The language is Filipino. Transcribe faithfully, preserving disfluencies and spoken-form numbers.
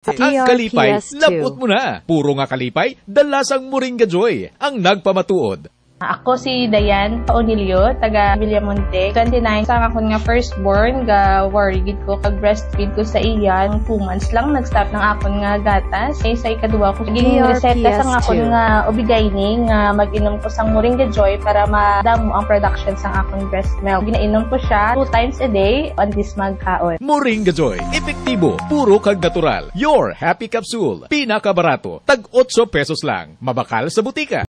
Ang kalipay, labot mo na. Puro nga kalipay, dalasang Moringa Joy ang nagpamatuod. Ako si Dayan Paonilio, taga Miliamonte. twenty-nine sang ako nga firstborn, ga worry gid ko kag breastfeed ko sa iya. two months lang nag-stop ng akon nga gatas. Kay sa ikaduwa ko giging reseta sang akon nga O B-gaining nga mag-inom ko sang Moringa Joy para madamo ang production sang akon breast milk. Ginainom ko siya two times a day on this magkaon. Moringa Joy, epektibo, puro kag natural. Your happy capsule, pinakabarato, tag eight pesos lang, mabakal sa butika.